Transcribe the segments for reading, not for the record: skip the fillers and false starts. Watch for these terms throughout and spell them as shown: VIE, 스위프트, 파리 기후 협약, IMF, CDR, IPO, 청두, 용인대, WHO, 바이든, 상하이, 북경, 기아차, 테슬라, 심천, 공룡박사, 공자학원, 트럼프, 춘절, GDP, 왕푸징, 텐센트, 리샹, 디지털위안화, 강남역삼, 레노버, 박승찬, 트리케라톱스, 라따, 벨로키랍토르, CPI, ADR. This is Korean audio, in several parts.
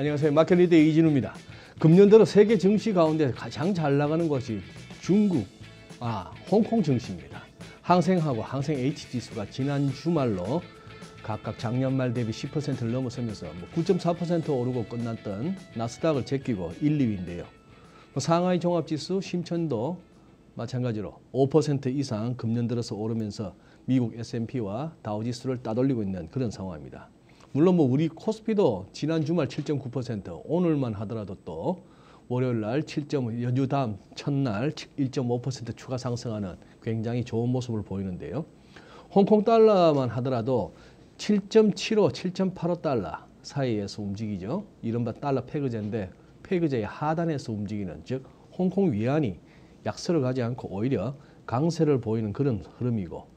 안녕하세요. 마켓리더 이진우입니다. 금년 들어 세계 증시 가운데 가장 잘 나가는 것이 중국, 홍콩 증시입니다. 항생하고 항생 H지수가 지난 주말로 각각 작년 말 대비 10%를 넘어서면서 9.4% 오르고 끝났던 나스닥을 제끼고 1, 2위인데요. 상하이 종합지수, 심천도 마찬가지로 5% 이상 금년 들어서 오르면서 미국 S&P와 다우지수를 따돌리고 있는 그런 상황입니다. 물론 우리 코스피도 지난 주말 7.9%, 오늘만 하더라도 또 월요일 날 7.5, 연휴 다음 첫날 1.5% 추가 상승하는 굉장히 좋은 모습을 보이는데요. 홍콩 달러만 하더라도 7.75, 7.85 달러 사이에서 움직이죠. 이른바 달러 패거제인데 패거제의 하단에서 움직이는, 즉 홍콩 위안이 약세를 가지 않고 오히려 강세를 보이는 그런 흐름이고,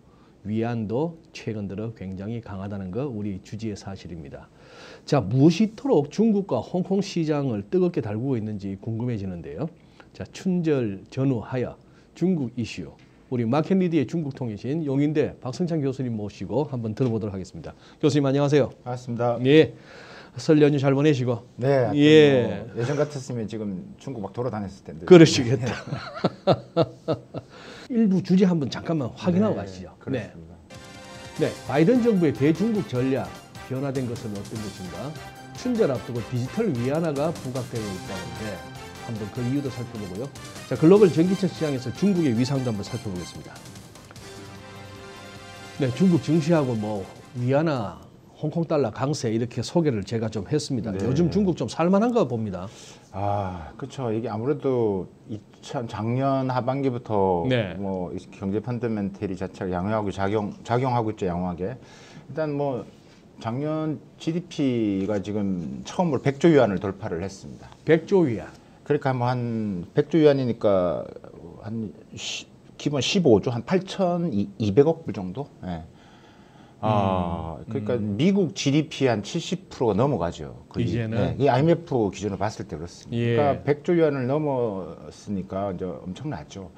위안도 최근 들어 굉장히 강하다는 거 우리 주지의 사실입니다. 자, 무엇이토록 중국과 홍콩 시장을 뜨겁게 달구고 있는지 궁금해지는데요. 자, 춘절 전후하여 중국 이슈, 우리 마켓리드의 중국통이신 용인대 박승찬 교수님 모시고 한번 들어보도록 하겠습니다. 교수님 안녕하세요. 반갑습니다. 예. 설 연휴 잘 보내시고. 네. 예. 뭐 예전 같았으면 지금 중국 막 돌아다녔을 텐데. 그러시겠다. 일부 주제 한번 잠깐만 확인하고 가시죠. 그렇습니다. 네. 바이든 정부의 대중국 전략 변화된 것은 어떤 것인가? 춘절 앞두고 디지털 위안화가 부각되고 있다는데 한번 그 이유도 살펴보고요. 자, 글로벌 전기차 시장에서 중국의 위상도 한번 살펴보겠습니다. 네, 중국 증시하고 위안화, 홍콩 달러 강세 이렇게 소개를 제가 좀 했습니다. 네. 요즘 중국 좀 살만한가 봅니다. 아, 그렇죠. 이게 아무래도 작년 하반기부터 네. 경제 펀더멘털이 자체가 양호하고 작용하고 있죠. 양호하게. 일단 작년 GDP가 지금 처음으로 100조 위안을 돌파를 했습니다. 100조 위안. 그러니까 한 100조 위안이니까 한 기본 15조, 한 8,200억 불 정도. 네. 아, 그러니까 미국 GDP 한 70%가 넘어가죠. 거의. 이제는. 네, IMF 기준으로 봤을 때 그렇습니다. 예. 그러니까 100조 위안을 넘었으니까 이제 엄청나죠.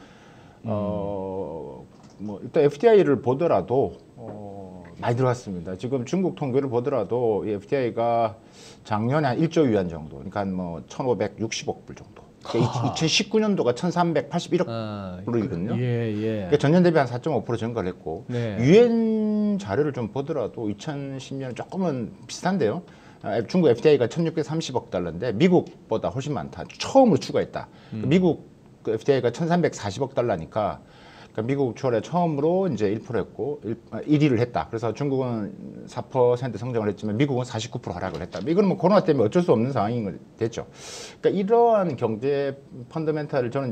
일단 FDI를 보더라도 많이 들어갔습니다. 지금 중국 통계를 보더라도 이 FDI가 작년에 한 1조 위안 정도, 그러니까 1,560억 불 정도. 그러니까 2019년도가 1,381억 불이거든요. 예. 그러니까 전년 대비 한 4.5% 증가를 했고, 유엔 자료를 좀 보더라도 2010년 조금은 비슷한데요. 중국 FDI가 1,630억 달러인데 미국보다 훨씬 많다. 처음으로 추가했다. 미국 FDI가 1,340억 달러니까. 그러니까 미국 초월에 처음으로 이제 1% 했고 1위를 했다. 그래서 중국은 4% 성장을 했지만 미국은 49% 하락을 했다. 이건 코로나 때문에 어쩔 수 없는 상황이 됐죠. 그러니까 이러한 경제 펀더멘탈을 저는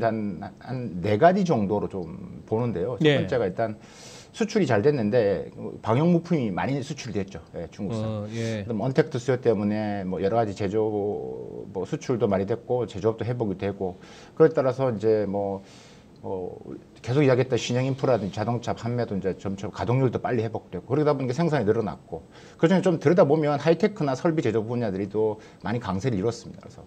한 4가지 정도로 좀 보는데요. 첫 번째가 일단 수출이 잘 됐는데 방역물품이 많이 수출됐죠. 예, 중국산. 언택트 수요 때문에 여러 가지 제조 수출도 많이 됐고 제조업도 회복이 되고, 그에 따라서 이제 계속 이야기했던 신형 인프라든지 자동차 판매도 이제 점차 가동률도 빨리 회복되고, 그러다 보니까 생산이 늘어났고, 그중에 좀 들여다보면 하이테크나 설비 제조 분야들이 또 많이 강세를 이뤘습니다. 그래서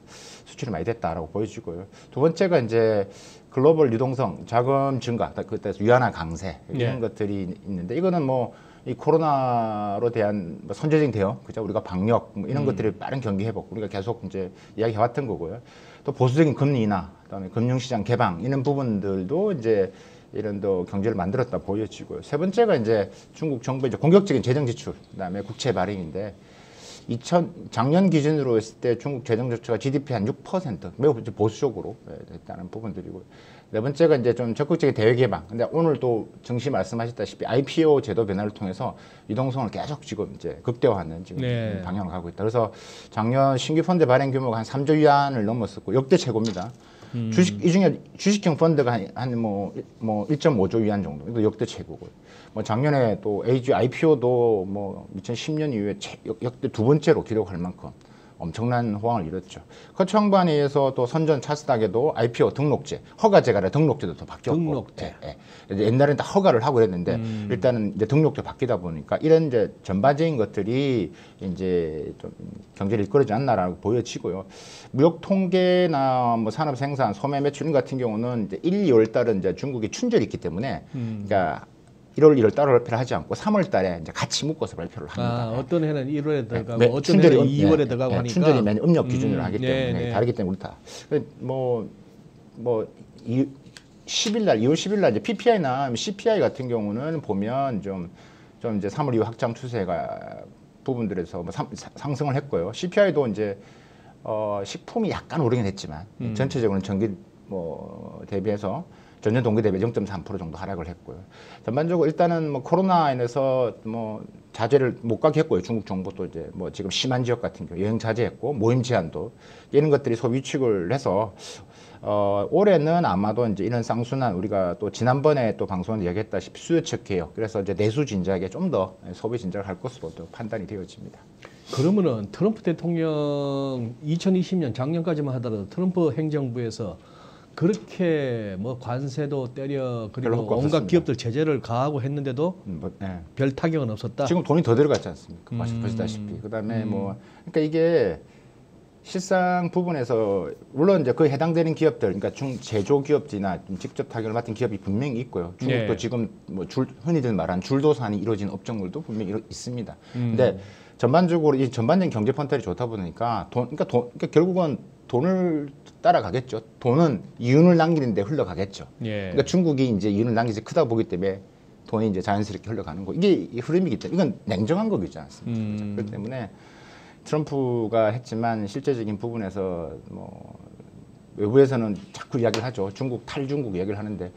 수출이 많이 됐다라고 보여지고요. 두 번째가 이제 글로벌 유동성, 자금 증가, 그때 위안화 강세 이런 것들이 있는데, 이거는 이 코로나로 대한 선제적인 대응, 그죠? 우리가 방역 이런 것들이 빠른 경기 회복, 우리가 계속 이제 이야기해왔던 거고요. 또 보수적인 금리 인하, 그다음에 금융시장 개방 이런 부분들도 이제 이런 경제를 만들었다 보여지고요. 세 번째가 이제 중국 정부의 이제 공격적인 재정 지출, 그다음에 국채 발행인데, 작년 기준으로 했을 때 중국 재정 지출가 GDP 한 6%, 매우 보수적으로 됐다는 부분들이고요. 네 번째가 이제 좀 적극적인 대외 개방. 근데 오늘 또 증시 말씀하셨다시피 IPO 제도 변화를 통해서 유동성을 계속 지금 이제 극대화하는 지금 방향을 가고 있다. 그래서 작년 신규 펀드 발행 규모가 한 3조 위안을 넘었었고 역대 최고입니다. 이 중에 주식형 펀드가 한 1.5조 위안 정도, 이거 역대 최고고요. 작년에 또 IPO도 2010년 이후에 역대 두 번째로 기록할 만큼 엄청난 호황을 이뤘죠. 거청반에 의해서 또 선전 차스닥에도 IPO 등록제, 허가제가 아니라 등록제도 또 바뀌었고. 등록제. 옛날에는 다 허가를 하고 그랬는데 일단은 이제 등록제 바뀌다 보니까 이런 이제 전반적인 것들이 이제 좀 경제를 이끌어지 않나라고 보여지고요. 무역 통계나 산업 생산, 소매 매출 같은 경우는 이제 1, 2월 달은 이제 중국이 춘절이 있기 때문에 그러니까 1월, 1월 따로 발표를 하지 않고 3월 달에 이제 같이 묶어서 발표를 합니다. 아, 어떤 해는 1월에 들어가고 어떤 해는 2월에 들어가고 하니까 춘절이 매년 음력 기준으로 하기 때문에 다르기 때문에 우리다. 뭐 2월 10일 날 이제 PPI나 CPI 같은 경우는 보면 좀 이제 3월 이후 확장 추세가 부분들에서 뭐 상승을 했고요. CPI도 이제 식품이 약간 오르긴 했지만 전체적으로는 전기 뭐 대비해서 전년 동기 대비 0.3% 정도 하락을 했고요. 전반적으로 일단은 뭐 코로나 인해서 뭐 자제를 못 가게 했고요. 중국 정부도 이제 뭐 지금 심한 지역 같은 경우 여행 자제했고 모임 제한도 이런 것들이 소위 위축을 해서 올해는 아마도 이제 이런 쌍순환 우리가 또 지난번에 또 방송에서 이야기했다시피 수요측 개혁 그래서 이제 내수 진작에 좀 더 소비 진작을 할 것으로 또 판단이 되어집니다. 그러면은 트럼프 대통령 2020년 작년까지만 하더라도 트럼프 행정부에서 그렇게 뭐 관세도 때려 그리고 온갖 없었습니다. 기업들 제재를 가하고 했는데도 별 타격은 없었다. 지금 돈이 더 들어갔지 않습니까? 보시다시피 그다음에 뭐 그러니까 이게 실상 부분에서 물론 이제 그 해당되는 기업들 그러니까 제조 기업이나 직접 타격을 맡은 기업이 분명히 있고요. 중국도 지금 뭐 흔히들 말한 줄도산이 이루어진 업종들도 분명히 있습니다. 근데 전반적으로 이 전반적인 경제 펀털이 좋다 보니까 그러니까 결국은 돈을 따라가겠죠. 돈은 이윤을 남기는데 흘러가겠죠. 그러니까 중국이 이제 이윤을 남기지 크다 보기 때문에 돈이 이제 자연스럽게 흘러가는 거. 이게 이 흐름이기 때문에 이건 냉정한 거겠지 않습니까? 그렇기 때문에 트럼프가 했지만 실제적인 부분에서 뭐 외부에서는 자꾸 이야기를 하죠. 중국 탈중국 이야기를 하는데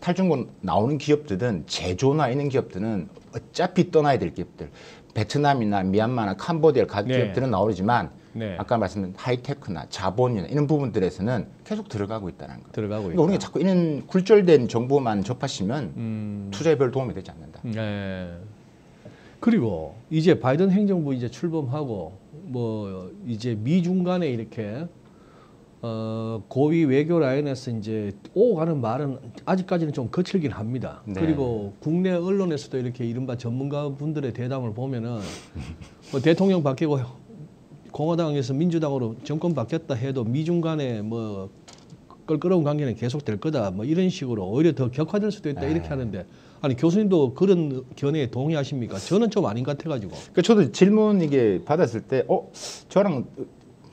탈중국 나오는 기업들은 제조나 있는 기업들은 어차피 떠나야 될 기업들. 베트남이나 미얀마나 캄보디아 기업들은 나오지만 아까 말씀드린 하이테크나 자본이나 이런 부분들에서는 계속 들어가고 있다는 거. 들어가고 있다. 그러니까 자꾸 이런 굴절된 정보만 접하시면 투자에 별 도움이 되지 않는다. 네. 그리고 이제 바이든 행정부 이제 출범하고 뭐 이제 미중 간에 이렇게 고위 외교 라인에서 이제 오가는 말은 아직까지는 좀 거칠긴 합니다. 그리고 국내 언론에서도 이렇게 이른바 전문가분들의 대담을 보면은 뭐 대통령 바뀌고 공화당에서 민주당으로 정권 바뀌었다 해도 미중 간에 뭐 껄끄러운 관계는 계속 될 거다. 뭐 이런 식으로 오히려 더 격화될 수도 있다 이렇게 하는데 아니 교수님도 그런 견해에 동의하십니까? 저는 좀 아닌 것 같아가지고. 그러니까 저도 질문 이게 받았을 때 저랑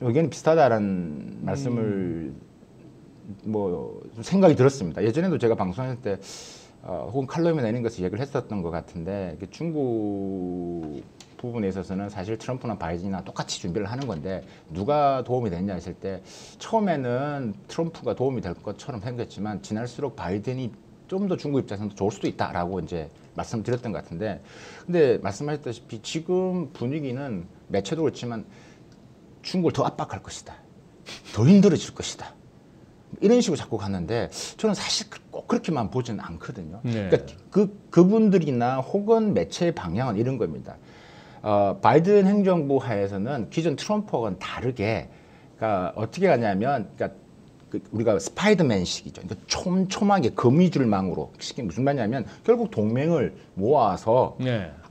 의견이 비슷하다라는 말씀을 뭐 생각이 들었습니다. 예전에도 제가 방송했을 때 혹은 칼럼에 내는 것을 얘기를 했었던 것 같은데 중국 부분에 있어서는 사실 트럼프나 바이든이나 똑같이 준비를 하는 건데 누가 도움이 됐냐 했을 때 처음에는 트럼프가 도움이 될 것처럼 생겼지만 지날수록 바이든이 좀 더 중국 입장에서는 좋을 수도 있다라고 이제 말씀드렸던 것 같은데 근데 말씀하셨다시피 지금 분위기는 매체도 그렇지만 중국을 더 압박할 것이다. 더 힘들어질 것이다. 이런 식으로 자꾸 갔는데 저는 사실 꼭 그렇게만 보지는 않거든요. 그러니까 그분들이나 혹은 매체의 방향은 이런 겁니다. 바이든 행정부 하에서는 기존 트럼프하고는 다르게 그러니까 어떻게 가냐면 그러니까 우리가 스파이더맨식이죠. 그러니까 촘촘하게 거미줄망으로 이게 무슨 말이냐면 결국 동맹을 모아서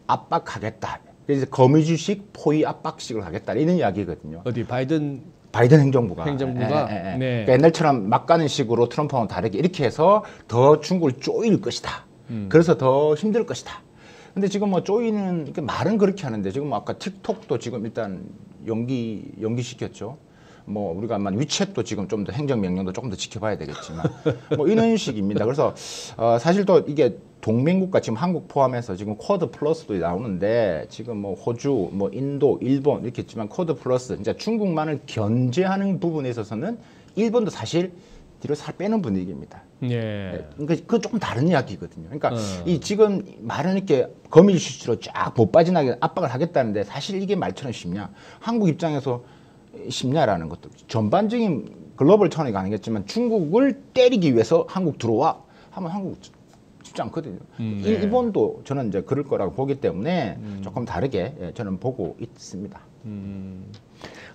압박하겠다. 그래서 거미줄식 포위 압박식을 하겠다 이런 이야기거든요. 어디 바이든 행정부가 그러니까 옛날처럼 막 가는 식으로 트럼프하고는 다르게 이렇게 해서 더 중국을 쪼일 것이다. 그래서 더 힘들 것이다. 근데 지금 뭐 쪼이는 말은 그렇게 하는데 지금 아까 틱톡도 지금 일단 연기시켰죠. 뭐 우리가 아마 위챗도 지금 좀 더 행정명령도 조금 더 지켜봐야 되겠지만 뭐 이런 식입니다. 그래서 사실 또 이게 동맹국가 지금 한국 포함해서 지금 쿼드 플러스도 나오는데 지금 뭐 호주, 뭐 인도, 일본 이렇게 있지만 쿼드 플러스 이제 중국만을 견제하는 부분에 있어서는 일본도 사실 뒤로 살 빼는 분위기입니다. 그러니까 그 조금 다른 이야기거든요. 그러니까 이 지금 말은 이렇게 거미줄로 쫙 못 빠져나게 압박을 하겠다는데 사실 이게 말처럼 쉽냐? 한국 입장에서 쉽냐라는 것도 전반적인 글로벌 차원이가 아니겠지만 중국을 때리기 위해서 한국 들어와 하면 한국 쉽지 않거든요. 일본도 저는 이제 그럴 거라고 보기 때문에 조금 다르게 저는 보고 있습니다.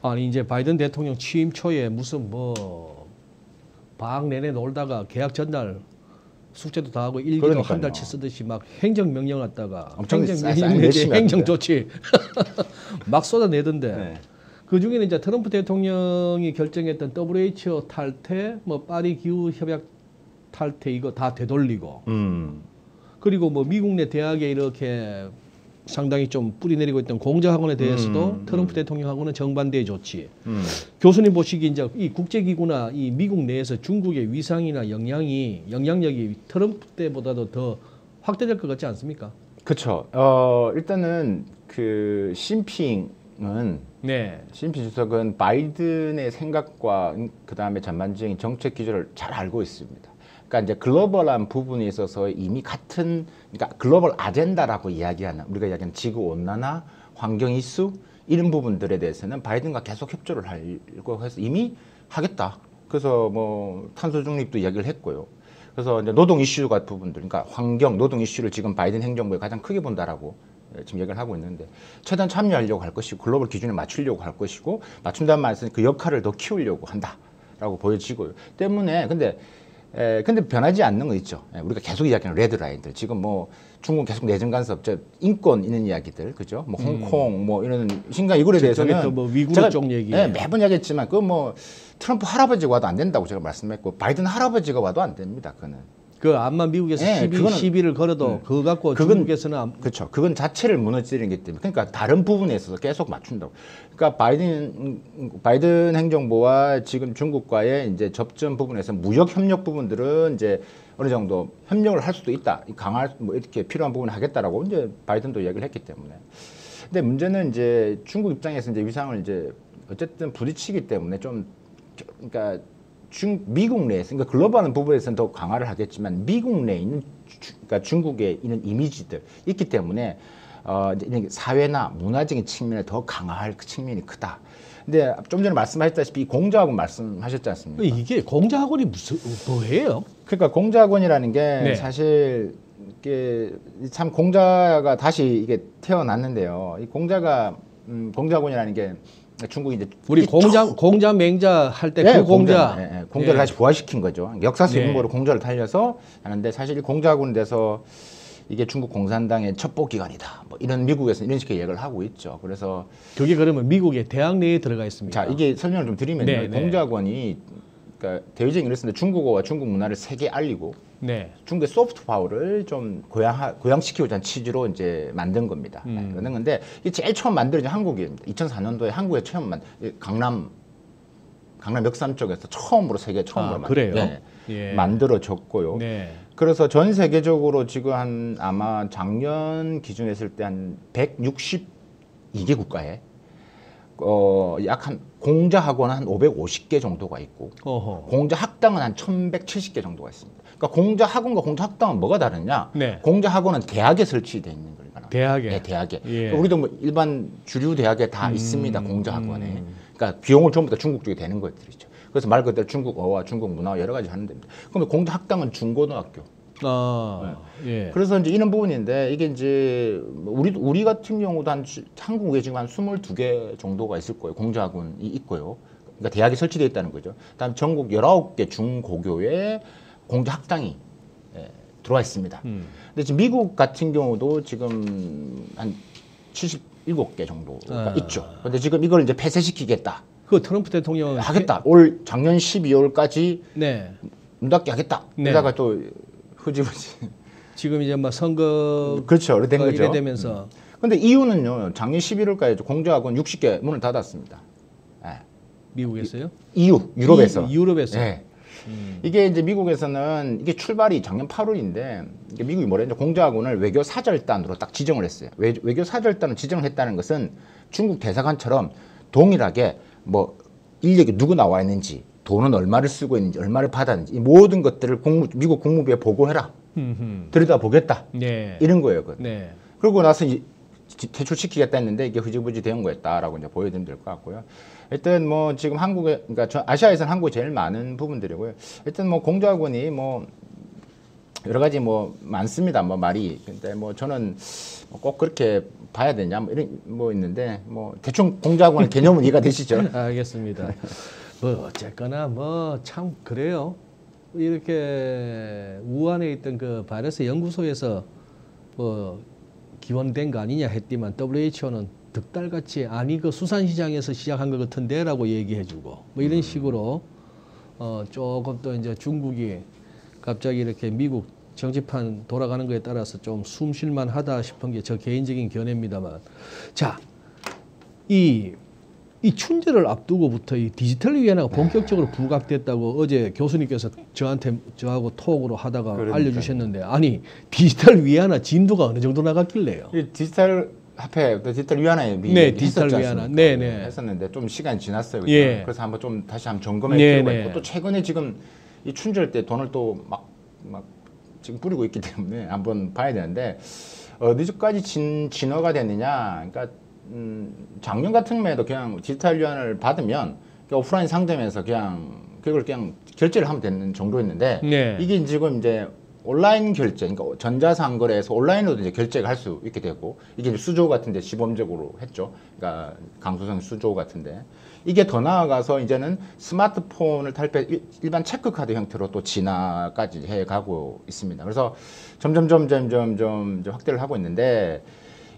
아니 이제 바이든 대통령 취임 초에 무슨 뭐 방 내내 놀다가 계약 전달 숙제도 다 하고 일기도 한 달치 쓰듯이 막 행정명령 갖다가 행정명령 내지 행정조치 막 쏟아내던데 그중에는 이제 트럼프 대통령이 결정했던 WHO 탈퇴, 뭐 파리 기후 협약 탈퇴 이거 다 되돌리고 그리고 뭐 미국 내 대학에 이렇게 상당히 좀 뿌리 내리고 있던 공자학원에 대해서도 트럼프 대통령하고는 정반대의 조치. 교수님 보시기 이제 이 국제기구나 이 미국 내에서 중국의 위상이나 영향력이 트럼프 때보다도 더 확대될 것 같지 않습니까? 그렇죠. 일단은 그 시진핑은 시진핑 주석은 바이든의 생각과 그 다음에 전반적인 정책 기조를 잘 알고 있습니다. 그러니까 이제 글로벌한 부분에 있어서 이미 같은, 그러니까 글로벌 아젠다라고 이야기하는, 우리가 이야기하는 지구온난화, 환경 이슈 이런 부분들에 대해서는 바이든과 계속 협조를 하려고 해서 이미 하겠다. 그래서 뭐 탄소 중립도 이야기를 했고요. 그래서 이제 노동 이슈 같은 부분들, 그러니까 환경, 노동 이슈를 지금 바이든 행정부에 가장 크게 본다라고 지금 얘기를 하고 있는데, 최대한 참여하려고 할 것이고 글로벌 기준에 맞추려고 할 것이고, 맞춘다는 말에서는 그 역할을 더 키우려고 한다라고 보여지고요. 때문에 근데 변하지 않는 거 있죠. 우리가 계속 이야기하는 레드라인들. 지금 뭐 중국 계속 내정 간섭, 인권 있는 이야기들, 그죠? 뭐 홍콩, 뭐 이런 신강 이거에 대해서는 뭐 위구르 쪽 얘기. 네, 매번 이야기했지만 그 뭐 트럼프 할아버지가 와도 안 된다고 제가 말씀했고, 바이든 할아버지가 와도 안 됩니다. 그는. 그 암만 미국에서 시비를 걸어도 그거 갖고 중국에서는 그렇죠. 그건 자체를 무너뜨리는 게 때문에, 그러니까 다른 부분에 있어서 계속 맞춘다고. 그러니까 바이든 행정부와 지금 중국과의 이제 접점 부분에서 무역 협력 부분들은 이제 어느 정도 협력을 할 수도 있다, 강할 뭐 이렇게 필요한 부분을 하겠다라고 이제 바이든도 이야기를 했기 때문에. 근데 문제는 이제 중국 입장에서 이제 위상을 이제 어쨌든 부딪히기 때문에 좀, 그러니까 미국 내에서, 그러니까 글로벌한 부분에서는 더 강화를 하겠지만 미국 내에 있는 그러니까 중국에 있는 이미지들 있기 때문에 이제 사회나 문화적인 측면에 더 강화할 측면이 크다. 근데 좀 전에 말씀하셨다시피 공자학원 말씀하셨지 않습니까? 이게 공자학원이 무슨 뭐예요? 그러니까 공자학원이라는 게 사실 이게 참 공자가 다시 이게 태어났는데요. 이 공자학원이라는 게 중국이 이제 우리 공자 맹자 할 때 그 공자, 공자를 다시 부활시킨 거죠. 역사서 있는 거로 공자를 달려서 하는데, 사실 공자학원에 대해서 이게 중국 공산당의 첩보 기관이다, 뭐 이런, 미국에서 이런 식의 얘기를 하고 있죠. 그래서 그게 그러면 미국의 대학 내에 들어가 있습니다. 자, 이게 설명을 좀 드리면 공자학원이 그러니까 대외적인 이랬었는데 중국어와 중국 문화를 세계에 알리고 중국의 소프트 파워를 좀 고양시키고자는 취지로 이제 만든 겁니다. 그런 건데 이게 제일 처음 만들어진 한국입니다. 2004년도에 한국에 처음 강남역삼 쪽에서 처음으로 세계 처음으로 만들어졌고요. 그래서 전 세계적으로 지금 한 아마 작년 기준했을 때 한 162개 국가에 약 한 공자학원은 한 550개 정도가 있고, 공자학당은 한 1170개 정도가 있습니다. 그러니까 공자학원과 공자학당은 뭐가 다르냐? 공자학원은 대학에 설치되어 있는 거니까. 대학에? 네, 대학에. 우리도 뭐 일반 주류 대학에 다 있습니다, 공자학원에. 그러니까 비용을 전부 다 중국 쪽에 되는 것들이죠. 그래서 말 그대로 중국어와 중국 문화와 여러 가지 하는 데입니다. 그러면 공자학당은 중고등학교. 그래서 이제 이런 부분인데, 이게 이제 우리 같은 경우도 한국에 지금 한 22개 정도가 있을 거예요. 공자학원이 있고요. 그러니까 대학이 설치되어 있다는 거죠. 그다음 전국 19개 중고교에 공자학당이 들어와 있습니다. 근데 지금 미국 같은 경우도 지금 한 77개 정도가 있죠. 근데 지금 이걸 이제 폐쇄시키겠다. 그 트럼프 대통령 하겠다. 올 작년 12월까지 문 닫게 하겠다. 그러다가 또 흐지부지. 지금 이제 막 선거 이래 거죠. 되면서. 근데 이유는요, 작년 11월까지 공자학원 60개 문을 닫았습니다. 미국에서요? 유럽에서. 이게 이제 미국에서는 이게 출발이 작년 8월인데 이게 미국이 뭐래? 공자학원을 외교 사절단으로 딱 지정을 했어요. 외교 사절단으로 지정을 했다는 것은 중국 대사관처럼 동일하게 뭐 인력이 누구 나와 있는지, 돈은 얼마를 쓰고 있는지, 얼마를 받았는지, 이 모든 것들을 미국 국무부에 보고해라. 들여다보겠다. 이런 거예요. 그러고 나서 퇴출시키겠다 했는데 이게 흐지부지 된 거였다라고 이제 보여드리면 될 것 같고요. 일단 뭐 지금 한국에, 그러니까 아시아에서는 한국이 제일 많은 부분들이고요. 일단 뭐 공자학원이 뭐 여러 가지 뭐 많습니다. 뭐 말이. 근데 뭐 저는 꼭 그렇게 봐야 되냐 뭐 이런 뭐 있는데, 뭐 대충 공자학원의 개념은 이해가 되시죠? 알겠습니다. 뭐 어쨌거나 뭐 참 그래요. 이렇게 우한에 있던 그 바이러스 연구소에서 뭐 기원된 거 아니냐 했지만 WHO는 득달같이 아니 그 수산시장에서 시작한 것 같은데라고 얘기해주고 뭐 이런 식으로 조금 또 이제 중국이 갑자기 이렇게 미국 정치판 돌아가는 거에 따라서 좀 숨 쉴만 하다 싶은 게 저 개인적인 견해입니다만. 자, 이 춘절을 앞두고부터 이 디지털 위안화가 본격적으로 부각됐다고 어제 교수님께서 저하고 톡으로 하다가 그러니까요. 알려주셨는데, 아니 디지털 위안화 진도가 어느 정도 나갔길래요? 디지털 화폐, 디지털 위안화에 네, 디지털 위안화, 네네 했었는데 좀 시간 지났어요. 그렇죠? 예. 그래서 한번 좀 다시 한번 점검해 보려고 했고, 또 최근에 지금 이 춘절 때 돈을 또 막 지금 뿌리고 있기 때문에 한번 봐야 되는데 어디까지 진화가 됐느냐, 그러니까. 작년 같은 경우에도 그냥 디지털 위안을 받으면 오프라인 상점에서 그걸 결제를 하면 되는 정도였는데 네. 이게 지금 이제 온라인 결제, 그러니까 전자상거래에서 온라인으로도 이제 결제를 할 수 있게 되고, 이게 이제 수조 같은데 시범적으로 했죠. 그러니까 강수성 수조 같은데, 이게 더 나아가서 이제는 스마트폰을 탈피해 일반 체크카드 형태로 또 진화까지 해가고 있습니다. 그래서 점점 확대를 하고 있는데.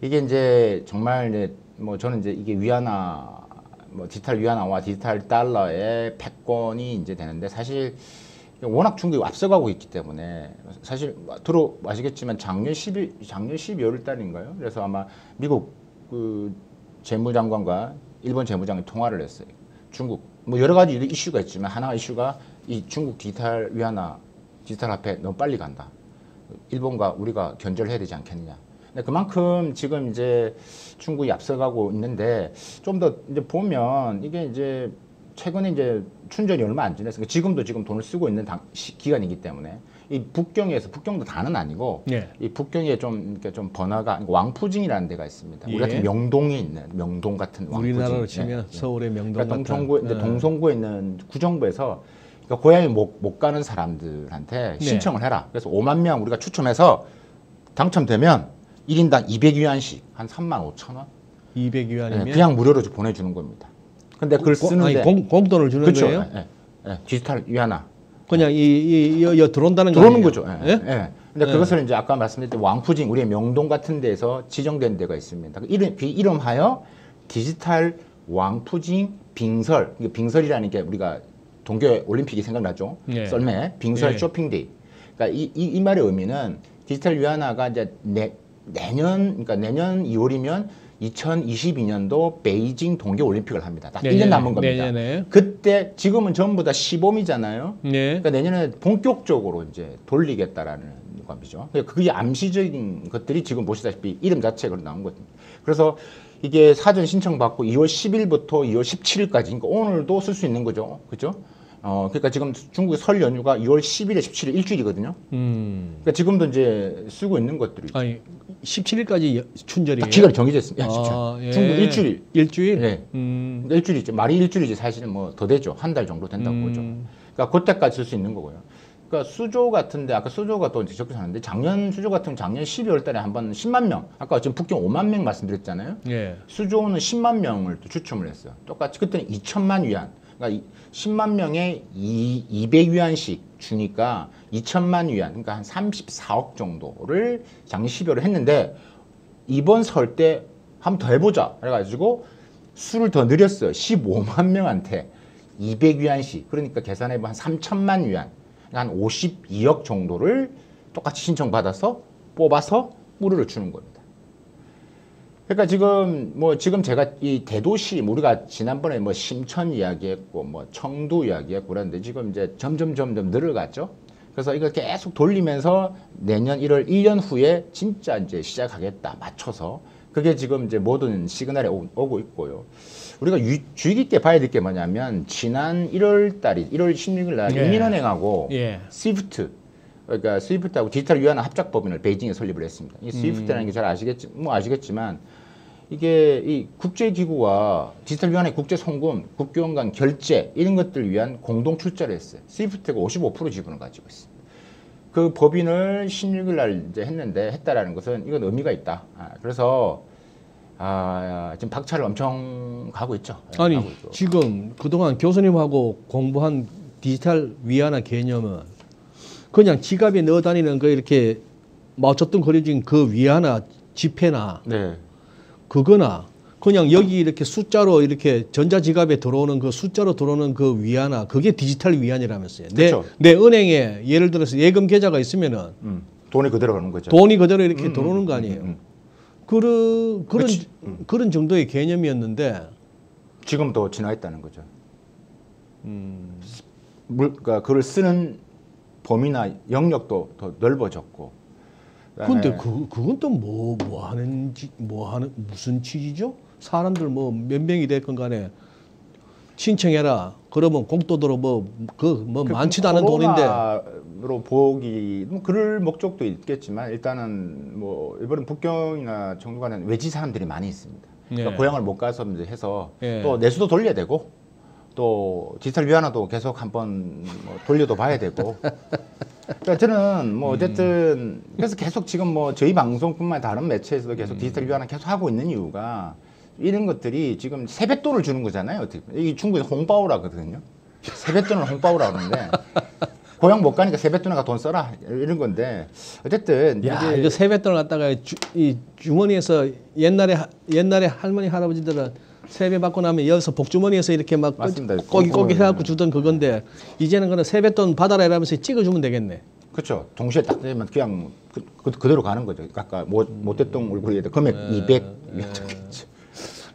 이게 이제 정말 이제 뭐 저는 이제 이게 위안화, 뭐 디지털 위안화와 디지털 달러의 패권이 이제 되는데, 사실 워낙 중국이 앞서가고 있기 때문에 사실 들어 아시겠지만 작년 12월 달인가요? 그래서 아마 미국 그 재무장관과 일본 재무장관이 통화를 했어요. 중국 뭐 여러 가지 이슈가 있지만 하나 이슈가 이 중국 디지털 위안화, 디지털 화폐 너무 빨리 간다. 일본과 우리가 견제를 해야 되지 않겠느냐. 그만큼 지금 이제 중국이 앞서가고 있는데, 좀 더 이제 보면 이게 이제 최근에 이제 춘절이 얼마 안 지났으니까 지금 돈을 쓰고 있는 기간이기 때문에 이 북경에서, 북경도 다는 아니고 네. 이 북경에 좀 번화가 왕푸징이라는 데가 있습니다. 예. 우리 같은 명동에 있는 명동 같은 왕푸징. 우리나라로 치면 네. 서울의 명동 그러니까 같은. 동성구에 있는 구정부에서 그러니까 고향에 못 가는 사람들한테 신청을 네. 해라. 그래서 5만 명 우리가 추첨해서 당첨되면 1인당 200위안씩 한 35,000원? 200위안이면? 네, 그냥 무료로 보내주는 겁니다. 근데 그걸 쓰는데 공돈을 주는 그쵸? 거예요? 네, 네. 디지털 위안화. 그냥 네. 들어온다는 거죠? 들어오는 거죠. 네. 네? 네. 근데 네. 그것을 이제 아까 말씀드렸던 왕푸징, 우리의 명동 같은 데에서 지정된 데가 있습니다. 이름하여 디지털 왕푸징 빙설. 빙설이라는 게 우리가 동계 올림픽이 생각나죠? 네. 썰매, 빙설 네. 쇼핑데이. 그러니까 이 말의 의미는 디지털 위안화가 이제 내년 2월이면 2022년도 베이징 동계올림픽을 합니다. 딱 1년 남은 겁니다. 네네. 그때 지금은 전부 다 시범이잖아요. 네. 그러니까 내년에 본격적으로 이제 돌리겠다라는 겁니다. 그게 암시적인 것들이 지금 보시다시피 이름 자체가 나온 겁니다. 그래서 이게 사전 신청받고 2월 10일부터 2월 17일까지, 그러니까 오늘도 쓸 수 있는 거죠. 그렇죠? 그러니까 지금 중국의 설 연휴가 2월 10일에 17일 일주일이거든요. 그러니까 지금도 이제 쓰고 있는 것들이. 아니, 17일까지 춘절이에요? 기간이 정해져 있습니다. 아, 예. 중국 일주일. 일주일? 네. 그러니까 일주일이죠. 말이 일주일이지 사실은 뭐 더 되죠. 한 달 정도 된다고 보죠. 그러니까 그때까지 쓸 수 있는 거고요. 그러니까 수조 같은데, 아까 수조가 또 이제 접근하는데, 작년 수조 같은 작년 12월 달에 한번 10만 명, 아까 지금 북경 5만 명 말씀드렸잖아요. 예. 수조는 10만 명을 또 추첨을 했어요. 똑같이 그때는 2천만 위안. 그러니까 10만 명에 200위안씩 주니까 2천만 위안, 그러니까 한 34억 정도를 작년 12월에 했는데, 이번 설 때 한번 더 해보자 그래가지고 수를 더 늘렸어요. 15만 명한테 200위안씩, 그러니까 계산해보면 한 3천만 위안, 한 52억 정도를 똑같이 신청받아서 뽑아서 무료로 주는 겁니다. 그러니까 지금 제가 이 대도시, 우리가 지난번에 뭐 심천 이야기했고 뭐 청두 이야기했고 그런데 지금 이제 점점 늘어갔죠. 그래서 이걸 계속 돌리면서 내년 1월 1년 후에 진짜 이제 시작하겠다 맞춰서, 그게 지금 이제 모든 시그널에 오고 있고요. 우리가 주의 깊게 봐야 될 게 뭐냐면, 지난 1월 16일 날 인민은행하고 예. 스위프트, 그러니까 스위프트하고 디지털 위안화 합작법인을 베이징에 설립을 했습니다. 이 스위프트라는 게 잘 아시겠지만 이게 이 국제기구와 디지털 위안화의 국제 송금, 국경 간 결제 이런 것들을 위한 공동 출자를 했어요. 스위프트가 55% 지분을 가지고 있습니다. 그 법인을 16일 날 이제 했다라는 것은 이건 의미가 있다. 그래서 지금 박차를 엄청 가고 있죠. 아니 가고 있고. 지금 그동안 교수님하고 공부한 디지털 위안화 개념은 그냥 지갑에 넣어 다니는 거 이렇게 맞췄던 그려진 그 위안화 지폐나 네. 그거나 그냥 여기 이렇게 숫자로 이렇게 전자지갑에 들어오는 그 숫자로 들어오는 그 위안화, 그게 디지털 위안이라면서요. 그렇죠. 내 은행에 예를 들어서 예금 계좌가 있으면은 돈이 그대로 가는 거죠. 돈이 그대로 이렇게 들어오는 거 아니에요. 그런 정도의 개념이었는데 지금 더 진화했다는 거죠. 그러니까 그걸 쓰는 범위나 영역도 더 넓어졌고. 근데 그건 또 뭐 하는 무슨 취지죠? 사람들 뭐 몇 명이 됐건 간에 신청해라. 그러면 공도도로 많지도 않은 돈인데. 로 보기 그럴 목적도 있겠지만 일단은 뭐 일본은 북경이나 청두 가는 외지 사람들이 많이 있습니다. 예. 그러니까 고향을 못 가서 이제 해서 예. 또 내수도 돌려야 되고 또 디지털 위안화도 계속 한번 뭐 돌려도 봐야 되고. 그러니까 저는 뭐 어쨌든 그래서 계속 지금 뭐 저희 방송뿐만 다른 매체에서도 계속 디지털 위안화 계속 하고 있는 이유가 이런 것들이 지금 세뱃돈을 주는 거잖아요. 어떻게 이 중국에서 홍바오라거든요. 세뱃돈을 홍바오라고 하는데. 고향 못 가니까 세뱃돈에가 돈 써라 이런 건데 어쨌든 야, 이게 세뱃돈을 갖다가 이 주머니에서 옛날에 할머니 할아버지들은 세배 받고 나면 여기서 복주머니에서 이렇게 막 꼬기꼬기 해갖고 주던 그건데 이제는 그런 세뱃돈 받아라 이러면서 찍어주면 되겠네. 그렇죠. 동시에 딱 되면 그냥 그대로 가는 거죠. 아까 모태똥 얼굴에다 금액 200.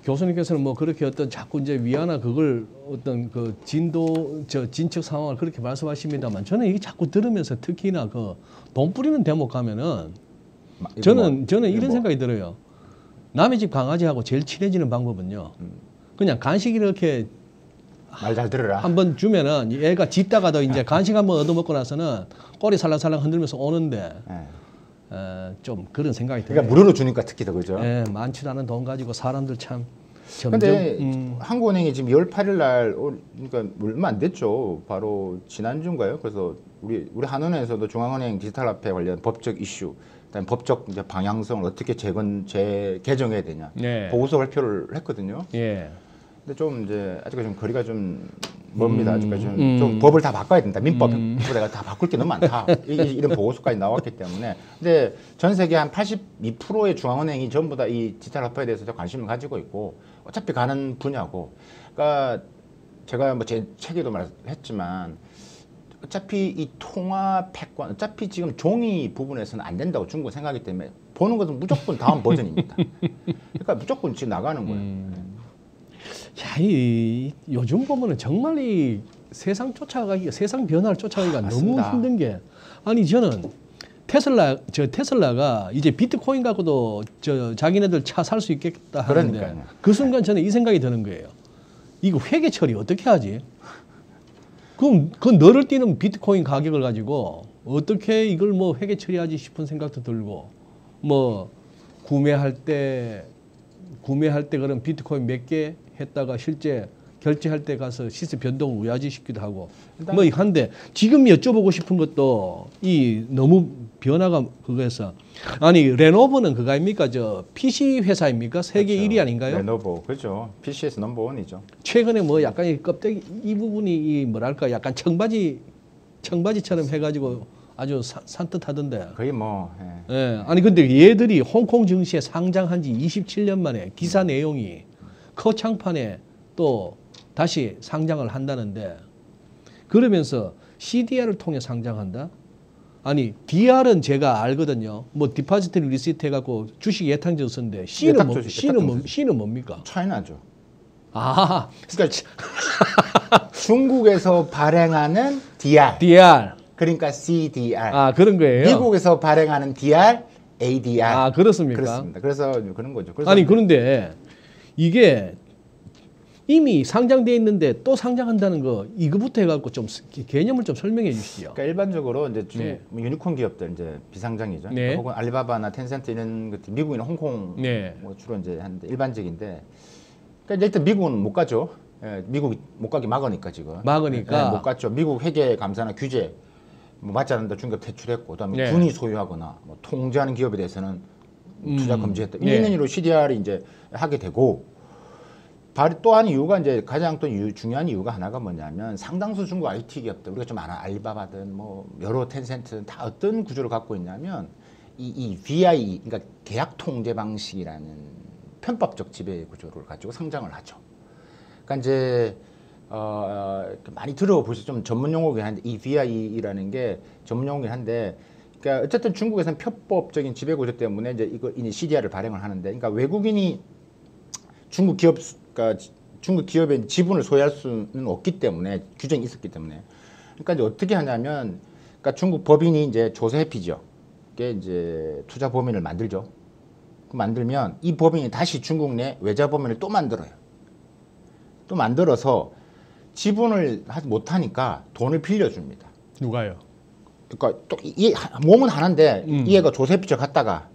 교수님께서는 뭐 그렇게 어떤 자꾸 이제 위안화 그걸 어떤 그 진척 상황을 그렇게 말씀하십니다만 저는 이게 자꾸 들으면서 특히나 그 돈 뿌리는 대목 가면은 저는 이런 생각이 들어요. 남의 집 강아지하고 제일 친해지는 방법은요. 그냥 간식 이렇게 말 잘 들어라. 한번 주면은 얘가 짖다가도 이제 간식 한번 얻어먹고 나서는 꼬리 살랑살랑 흔들면서 오는데. 좀 그런 생각이 들어요. 그러니까 무료로 주니까 특히 더 그죠? 예, 많지도 않은 돈 가지고 사람들 참. 그런데 한국은행이 지금 18일 날, 그러니까 얼마 안 됐죠. 바로 지난주인가요? 그래서 우리 한은에서도 중앙은행 디지털화폐 관련 법적 이슈, 그다음 법적 이제 방향성을 어떻게 재개정해야 되냐 보고서 발표를 했거든요. 예. 근데 좀 이제 아직까지 좀 거리가 좀 멉니다. 아직까지 좀 법을 다 바꿔야 된다. 민법, 내가 다 바꿀 게 너무 많다. 이런 보고서까지 나왔기 때문에. 근데 전 세계 한 82%의 중앙은행이 전부 다 이 디지털 화폐에 대해서 관심을 가지고 있고 어차피 가는 분야고. 그러니까 제가 뭐 제 책에도 말했지만 어차피 이 통화 패권, 어차피 지금 종이 부분에서는 안 된다고 중국은 생각하기 때문에 보는 것은 무조건 다음 버전입니다. 그러니까 무조건 지금 나가는 거예요. 야, 요즘 보면은 정말 이 세상 변화를 쫓아가기가 너무 힘든 게 아니 저는 테슬라가 이제 비트코인 갖고도 자기네들 차 살 수 있겠다 하는데 그러니까요. 그 순간 저는 이 생각이 드는 거예요. 이거 회계 처리 어떻게 하지? 그럼 그 너를 띄는 비트코인 가격을 가지고 어떻게 이걸 뭐 회계 처리하지 싶은 생각도 들고 뭐 구매할 때 그런 비트코인 몇 개 했다가 실제 결제할 때 가서 시세 변동을 우야지시키기도 하고 뭐 한데 지금 여쭤보고 싶은 것도 이 너무 변화가 그거에서 아니 레노버는 그거 아닙니까? 저 PC 회사입니까? 세계 그렇죠. 1위 아닌가요? 레노버 그렇죠. PC에서 넘버원이죠. 최근에 뭐 약간 이 껍데기 이 부분이 이 뭐랄까 약간 청바지처럼 해가지고 아주 산뜻하던데. 거의 뭐. 예. 예. 아니 근데 얘들이 홍콩 증시에 상장한 지 27년 만에 기사 내용이 거창판에 또 다시 상장을 한다는데 그러면서 CDR을 통해 상장한다? 아니 DR은 제가 알거든요. 뭐 디파지트 리시트 해갖고 주식 예탁증서인데 C는 뭡니까? 차이나죠. 아, 그러니까 중국에서 발행하는 DR. 그러니까 CDR. 아 그런 거예요. 미국에서 발행하는 DR, ADR. 아 그렇습니까? 그렇습니다. 그래서 그런 거죠. 그래서 아니 그런데 이게 이미 상장돼 있는데 또 상장한다는 거 이거부터 해갖고 좀 개념을 좀 설명해 주시죠. 그러니까 일반적으로 이제 유니콘 기업들 이제 비상장이죠. 네. 혹은 알리바바나 텐센트 이런 것들 미국이나 홍콩 네. 뭐 주로 이제 한 일반적인데. 그러니까 일단 미국은 못 가죠. 예, 미국 못 가기 막으니까 예, 못 갔죠. 미국 회계 감사나 규제 뭐 맞지 않는다 중급 퇴출했고 그다음에 네. 군이 소유하거나 뭐 통제하는 기업에 대해서는 투자 금지했다. 이런 이유로 CDR이 이제 하게 되고 또 한 이유가 이제 가장 또 중요한 이유가 하나가 뭐냐면 상당수 중국 IT 기업들 우리가 좀 아는 알리바바든 뭐 여러 텐센트든 다 어떤 구조를 갖고 있냐면 이 VIE 그러니까 계약 통제 방식이라는 편법적 지배 구조를 가지고 성장을 하죠. 그러니까 이제 많이 들어보시죠. 좀 전문 용어긴 한데 이 VIE라는 게 전문 용어긴 한데, 그러니까 어쨌든 중국에서는 편법적인 지배 구조 때문에 이제 이거 CDR을 발행을 하는데, 그러니까 외국인이 중국 기업, 그러니까 중국 기업의 지분을 소유할 수는 없기 때문에 규정이 있었기 때문에, 그러니까 이제 어떻게 하냐면, 그러니까 중국 법인이 이제 조세회피 지역에 이제 투자 범인을 만들죠. 그 만들면 이 법인이 다시 중국 내 외자 범인을 또 만들어요. 또 만들어서 지분을 하지 못하니까 돈을 빌려줍니다. 누가요? 그러니까 또 몸은 하나인데 얘가 조세회피 지역 갔다가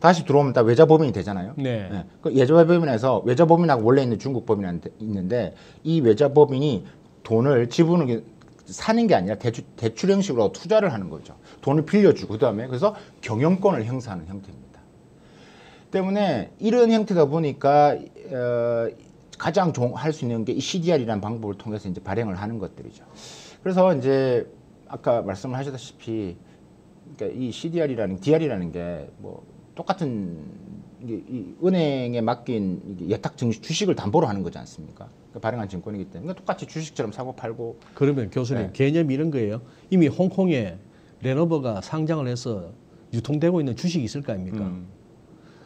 다시 들어오면 다 외자 법인이 되잖아요. 네. 네. 그 외자 법인에서 외자 법인하고 원래 있는 중국 법인이 있는데, 이 외자 법인이 돈을 지분을 사는 게 아니라 대출 형식으로 투자를 하는 거죠. 돈을 빌려주고, 그다음에 그래서 경영권을 행사하는 형태입니다. 때문에 이런 형태가 보니까 가장 할 수 있는 게 이 CDR이라는 방법을 통해서 이제 발행을 하는 것들이죠. 그래서 이제 아까 말씀을 하셨다시피, 그러니까 이 CDR이라는 DR이라는 게 뭐 똑같은 이 은행에 맡긴 예탁 증시 주식을 담보로 하는 거지 않습니까? 그러니까 발행한 증권이기 때문에 똑같이 주식처럼 사고 팔고. 그러면 교수님, 네. 개념이 이런 거예요. 이미 홍콩에 레노버가 상장을 해서 유통되고 있는 주식이 있을 거 아닙니까?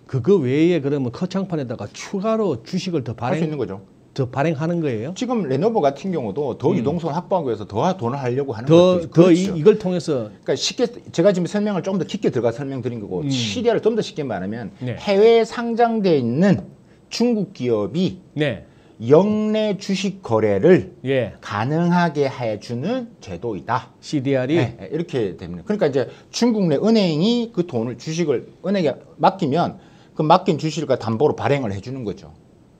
그거 외에 그러면 커창판에다가 추가로 주식을 더 발행 할 수 있는 거죠. 더 발행하는 거예요? 지금 레노버 같은 경우도 더 유동성을 확보하기 위해서 더 돈을 하려고 하는 거죠. 그렇죠. 이걸 통해서. 그러니까 쉽게 제가 지금 설명을 조금 더 깊게 들어가 설명드린 거고, CDR을 좀 더 쉽게 말하면, 네. 해외에 상장돼 있는 중국 기업이, 네. 영내 주식 거래를, 예. 가능하게 해주는 제도이다. CDR이, 네, 이렇게 됩니다. 그러니까 이제 중국 내 은행이 그 돈을 주식을 은행에 맡기면 그 맡긴 주식과 담보로 발행을 해주는 거죠.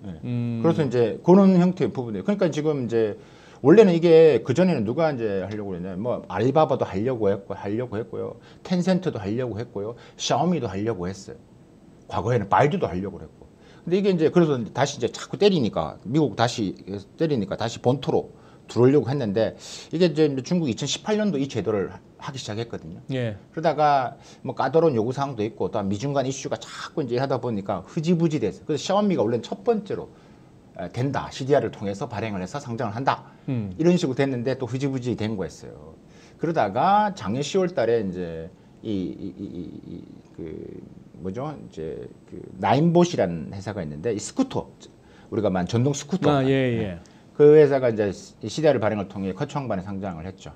네. 그래서 이제 그런 형태의 부분이에요. 그러니까 지금 이제 원래는 이게 그 전에는 누가 이제 하려고 했냐면 뭐 알리바바도 하려고 했고요, 텐센트도 하려고 했고요, 샤오미도 하려고 했어요. 과거에는 바이두도 하려고 했고. 근데 이게 이제 그래서 다시 이제 자꾸 때리니까 미국 다시 때리니까 다시 본토로 들어오려고 했는데, 이게 이제 중국 2018년도 이 제도를 하기 시작했거든요. 예. 그러다가 뭐 까다로운 요구 사항도 있고 또 미중간 이슈가 자꾸 이제 하다 보니까 흐지부지 돼서, 그래서 샤오미가 원래 첫 번째로 된다, CDR을 통해서 발행을 해서 상장을 한다, 이런 식으로 됐는데 또 흐지부지 된 거였어요. 그러다가 작년 10월달에 이제 그 나인봇이라는 회사가 있는데, 이 스쿠터 우리가 만 전동 스쿠터, 예. 그 회사가 이제 CDR 발행을 통해 커창반에 상장을 했죠.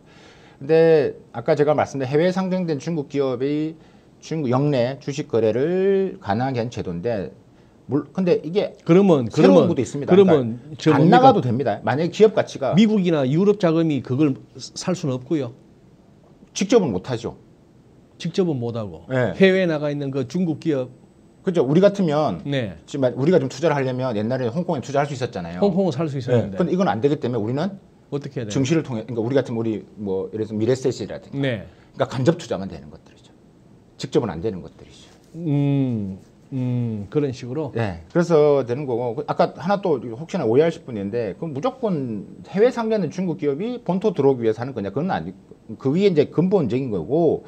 근데 아까 제가 말씀드린 해외에 상장된 중국 기업이 중국 영내 주식 거래를 가능하게 한 제도인데, 근데 이게 그러면 새로운 것도 있습니다. 그러면 그러니까 안 나가도 됩니다. 만약에 기업 가치가 미국이나 유럽 자금이 그걸 살 수는 없고요. 직접은 못 하죠. 직접은 못 하고, 네. 해외에 나가 있는 그 중국 기업. 그죠. 우리 같으면, 네. 지금 우리가 좀 투자를 하려면 옛날에 홍콩에 투자할 수 있었잖아요. 홍콩은 살 수 있었는데. 네. 근데 이건 안 되기 때문에 우리는 어떻게 해야 돼요? 증시를 통해, 그러니까 우리 같은 우리 뭐 예를 들어서 미래셋이라든가, 네. 그러니까 간접 투자만 되는 것들이죠. 직접은 안 되는 것들이죠. 그런 식으로. 네. 그래서 되는 거고, 아까 하나 또 혹시나 오해하실 분인데, 그럼 무조건 해외 상장된 중국 기업이 본토 들어오기 위해서 하는 거냐? 그건 아니. 그 위에 이제 근본적인 거고.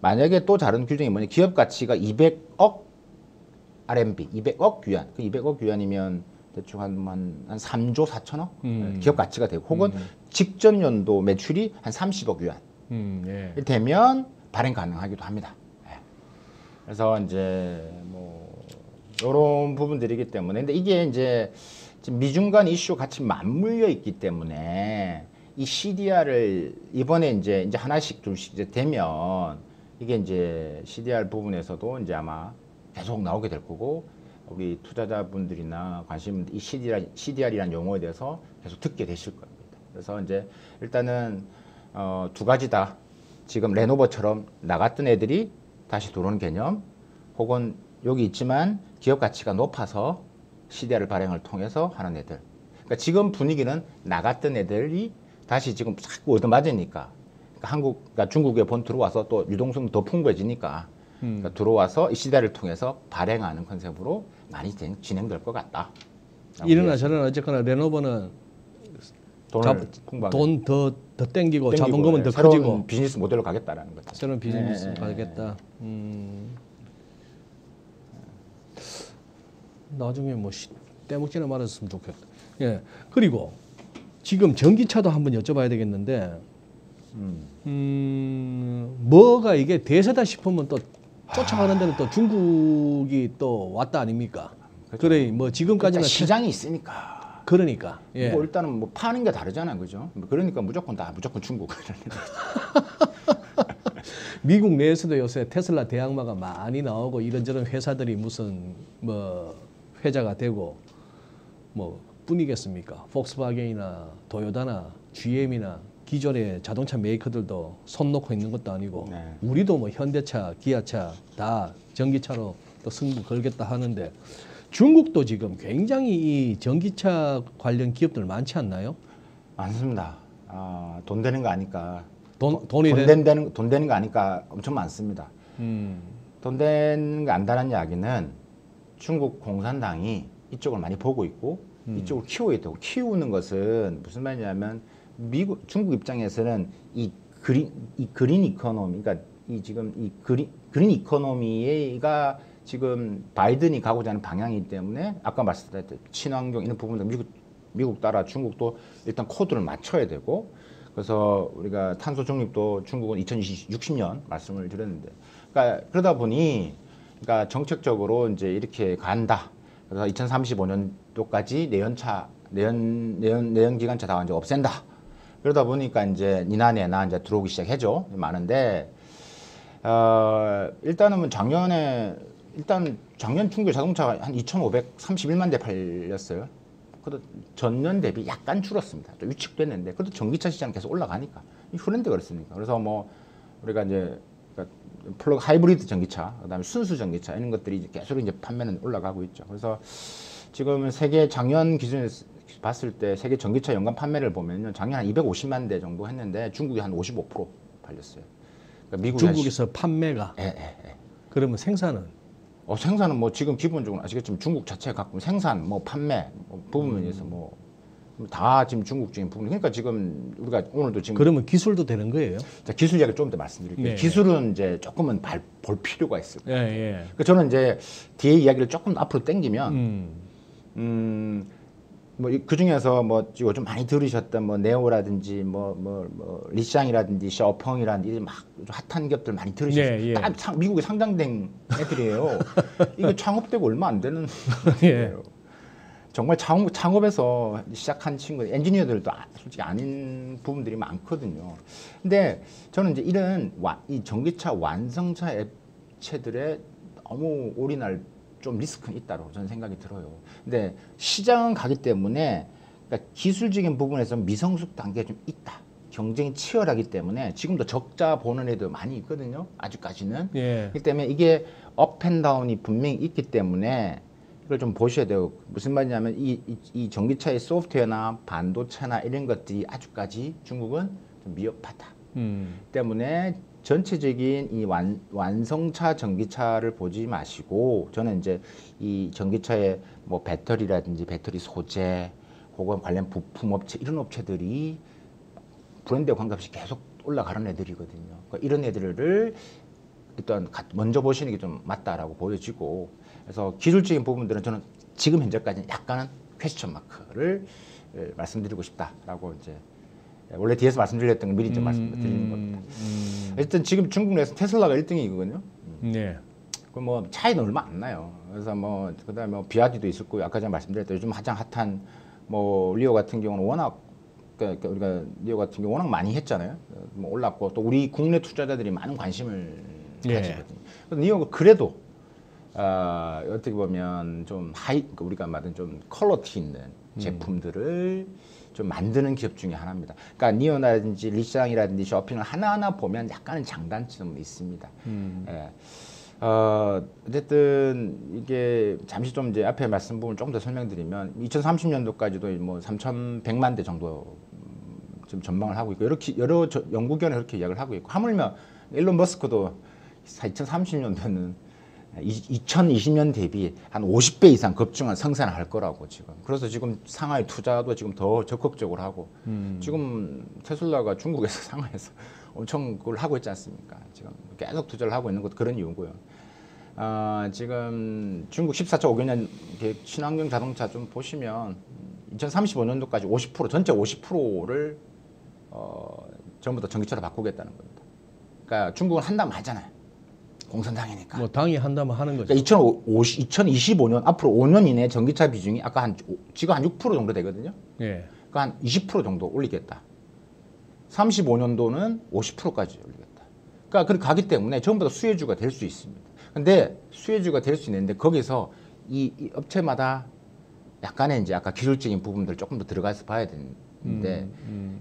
만약에 또 다른 규정이 뭐냐, 기업 가치가 200억 RMB, 200억 위안. 그 200억 위안이면 대충 한 3조 4천억 기업 가치가 되고, 혹은 직전 연도 매출이 한 30억 위안. 예. 되면 발행 가능하기도 합니다. 예. 그래서 이제 뭐 이런 부분들이기 때문에, 근데 이게 이제 지금 미중 간 이슈 같이 맞물려 있기 때문에 이 CDR을 이번에 이제 하나씩 좀씩 이제 되면, 이게 이제 CDR 부분에서도 이제 아마 계속 나오게 될 거고, 우리 투자자분들이나 관심분들 이 CDR이라는 용어에 대해서 계속 듣게 되실 겁니다. 그래서 이제 일단은 두 가지다. 지금 레노버처럼 나갔던 애들이 다시 들어오는 개념, 혹은 여기 있지만 기업 가치가 높아서 CDR을 발행을 통해서 하는 애들. 그러니까 지금 분위기는 나갔던 애들이 다시 지금 자꾸 얻어맞으니까. 그러니까 중국에 본 들어와서 또 유동성이 더 풍부해지니까 그러니까 들어와서 이 CDR를 통해서 발행하는 컨셉으로 많이 진행될 것 같다. 이러나 저러나 어쨌거나 레노버는 돈 더 땡기고 자본금은, 네. 더 커지고 새로운 비즈니스 모델로 가겠다라는 거죠. 새로운 비즈니스, 네. 가겠다. 나중에 뭐 떼먹지나 말았으면 좋겠다. 예. 그리고 지금 전기차도 한번 여쭤봐야 되겠는데 뭐가 이게 대세다 싶으면 또 쫓아가는 데는 또 중국이 또 왔다 아닙니까? 그렇죠. 그래 뭐 지금까지는 그러니까 시장이 있으니까. 그러니까 예. 뭐 일단은 뭐 파는 게 다르잖아요, 그죠? 그러니까 무조건 다 무조건 중국. 미국 내에서도 요새 테슬라 대항마가 많이 나오고 이런저런 회사들이 무슨 뭐 회자가 되고 뭐 뿐이겠습니까? 폭스바겐이나 도요타나 GM이나 기존의 자동차 메이커들도 손 놓고 있는 것도 아니고 네. 우리도 뭐 현대차, 기아차 다 전기차로 또 승부 걸겠다 하는데 중국도 지금 굉장히 이 전기차 관련 기업들 많지 않나요? 많습니다. 아, 돈 되는 거 아니까 돈 되는 거 아니까 엄청 많습니다. 돈 되는 거 안다는 이야기는 중국 공산당이 이쪽을 많이 보고 있고 이쪽을 키우고 있다고. 키우는 것은 무슨 말이냐면 중국 입장에서는 이 그린 이코노미, 그러니까 이 지금 이 그린 이코노미가 지금 바이든이 가고자 하는 방향이기 때문에 아까 말씀드렸듯이 친환경 이런 부분도 미국 따라 중국도 일단 코드를 맞춰야 되고 그래서 우리가 탄소 중립도 중국은 2060년 말씀을 드렸는데 그러니까 그러다 보니 그러니까 정책적으로 이제 이렇게 간다. 그래서 2035년도까지 내연 기관차 다 이제 없앤다. 그러다 보니까 이제 니나내나 이제 들어오기 시작해죠. 많은데 일단은 작년 중국 자동차가 한 2,531만 대 팔렸어요. 그래도 전년 대비 약간 줄었습니다. 좀 위축됐는데 그래도 전기차 시장 계속 올라가니까 이 트렌드가 그렇습니까? 그래서 뭐 우리가 이제 플러그 하이브리드 전기차, 그다음에 순수 전기차 이런 것들이 계속 이제 판매는 올라가고 있죠. 그래서 지금 세계 작년 기준에 봤을 때 세계 전기차 연간 판매를 보면요, 작년 한 250만 대 정도 했는데 중국이 한 55% 팔렸어요. 그러니까 중국에서 판매가. 예. 그러면 생산은? 생산은 뭐 지금 기본적으로 아시겠지만 중국 자체가 갖고 생산, 뭐 판매 부분에서 뭐 다 지금 중국적인 부분. 그러니까 지금 우리가 오늘도 지금 그러면 기술도 되는 거예요? 자, 기술 이야기 조금 더 말씀드릴게요. 네. 기술은 이제 조금은 볼 필요가 있을 거예요. 네, 네. 그 저는 이제 뒤에 이야기를 조금 앞으로 당기면 뭐 그 중에서 뭐 요즘 많이 들으셨던 뭐 네오라든지 뭐 리쌍이라든지 샤오펑이라든지 막 핫한 기업들 많이 들으셨어요. 예, 예. 딱 미국에 상장된 애들이에요. 이거 창업되고 얼마 안 되는 거예요. 예. 정말 창업에서 시작한 친구들, 엔지니어들도 솔직히 아닌 부분들이 많거든요. 근데 저는 이제 이런 이 전기차 완성차 업체들의 너무 올인할 좀 리스크는 있다고 저는 생각이 들어요. 근데 시장은 가기 때문에 그러니까 기술적인 부분에서 미성숙 단계가 좀 있다. 경쟁이 치열하기 때문에 지금도 적자 보는 애도 많이 있거든요. 아직까지는. 예. 그렇기 때문에 이게 업앤다운이 분명히 있기 때문에 이걸 좀 보셔야 돼요. 무슨 말이냐면 이 전기차의 소프트웨어나 반도체나 이런 것들이 아직까지 중국은 좀 미흡하다. 때문에 전체적인 이 완성차 전기차를 보지 마시고 저는 이제 이 전기차의 뭐 배터리라든지 배터리 소재 혹은 관련 부품 업체 이런 업체들이 브랜드와 관계없이 계속 올라가는 애들이거든요. 그러니까 이런 애들을 일단 먼저 보시는 게 좀 맞다라고 보여지고 그래서 기술적인 부분들은 저는 지금 현재까지는 약간은 퀘스천 마크를 말씀드리고 싶다라고 이제 원래 뒤에서 말씀드렸던 걸 미리 좀 말씀드리는 겁니다. 일단 지금 중국 내에서 테슬라가 1등이거든요. 네. 그 뭐 차이는 얼마 안 나요. 그래서 뭐 그다음에 뭐 비아디도 있을 거고 아까 전에 말씀드렸던 요즘 가장 핫한 뭐 리오 같은 경우는 워낙 그러니까 우리가 리오 같은 경우 워낙 많이 했잖아요. 뭐 올랐고 또 우리 국내 투자자들이 많은 관심을 가지거든요. 그래서 리오가 그래도 어떻게 보면 좀 우리가 말하는 좀 퀄리티 있는 제품들을 좀 만드는 기업 중에 하나입니다. 그러니까 니오나든지 리쌍이라든지 쇼핑을 하나하나 보면 약간은 장단점이 있습니다. 예. 어쨌든 이게 잠시 좀 이제 앞에 말씀 부분을 조금 더 설명드리면 2030년도까지도 뭐 3,100만 대 정도 지금 전망을 하고 있고 이렇게 여러 연구기관에 그렇게 이야기를 하고 있고 하물며 일론 머스크도 2030년도는 2020년 대비 한 50배 이상 급증한 생산을 할 거라고 지금. 그래서 지금 상하이 투자도 지금 더 적극적으로 하고 지금 테슬라가 중국에서 상하이에서 엄청 그걸 하고 있지 않습니까? 지금 계속 투자를 하고 있는 것도 그런 이유고요. 지금 중국 14차 5개년 계획 친환경 자동차 좀 보시면 2035년도까지 50% 전체 50%를 전부 다 전기차로 바꾸겠다는 겁니다. 그러니까 중국은 한다면 하잖아요. 공산당이니까. 뭐 당이 한다면 하는 거죠. 그러니까 2025년 앞으로 5년 이내 전기차 비중이 아까 지금 한 6% 정도 되거든요. 예. 그러니까 한 20% 정도 올리겠다. 35년도는 50%까지 올리겠다. 그러니까 그렇게 가기 때문에 전부 다 수혜주가 될 수 있습니다. 근데 수혜주가 될 수 있는데 거기서 이 업체마다 약간의 이제 아까 기술적인 부분들 조금 더 들어가서 봐야 되는데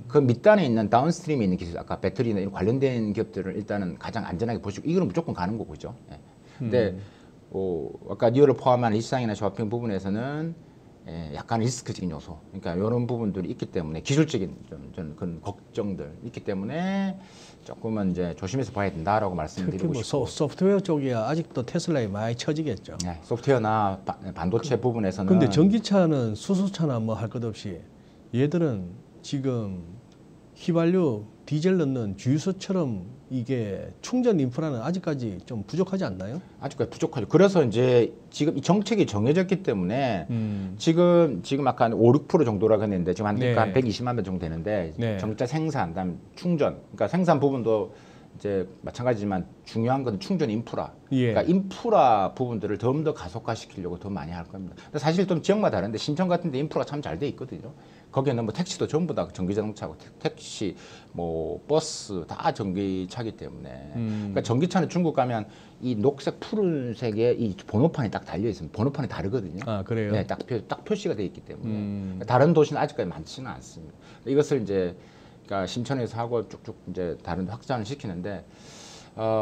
그 밑단에 있는 다운스트림에 있는 기술 아까 배터리나 이런 관련된 기업들을 일단은 가장 안전하게 보시고 이거는 무조건 가는 거죠. 예. 근데 아까 리얼을 포함한 일상이나 쇼핑 부분에서는 예, 약간 리스크적인 요소, 그러니까 이런 부분들이 있기 때문에 기술적인 좀 그런 걱정들 있기 때문에 조금은 이제 조심해서 봐야 된다라고 말씀드리고 싶고 소프트웨어 쪽이야 아직도 테슬라에 많이 처지겠죠. 네, 소프트웨어나 반도체 부분에서는. 근데 전기차는 수소차나 뭐 할 것 없이 얘들은 지금 휘발유, 디젤 넣는 주유소처럼 이게 충전 인프라는 아직까지 좀 부족하지 않나요? 아직까지 부족하죠. 그래서 이제 지금 이 정책이 정해졌기 때문에 지금 아까 한 5~6% 정도라고 했는데 지금 한 네. 그러니까 120만 명 정도 되는데 네. 전기차 생산, 다음 충전, 그러니까 생산 부분도 이제 마찬가지지만 중요한 건 충전 인프라. 예. 그러니까 인프라 부분들을 좀 더 가속화시키려고 더 많이 할 겁니다. 근데 사실 좀 지역마다 다른데 신천 같은 데 인프라가 참 잘 돼 있거든요. 거기에는 뭐 택시도 전부 다 전기자동차고 택시, 뭐 버스 다 전기차기 때문에 그러니까 전기차는 중국 가면 이 녹색 푸른색의 이 번호판이 딱 달려 있습니다. 번호판이 다르거든요. 아 그래요? 네, 딱 표시가 돼 있기 때문에 그러니까 다른 도시는 아직까지 많지는 않습니다. 이것을 이제 그러니까 심천에서 하고 쭉쭉 이제 다른 데 확장을 시키는데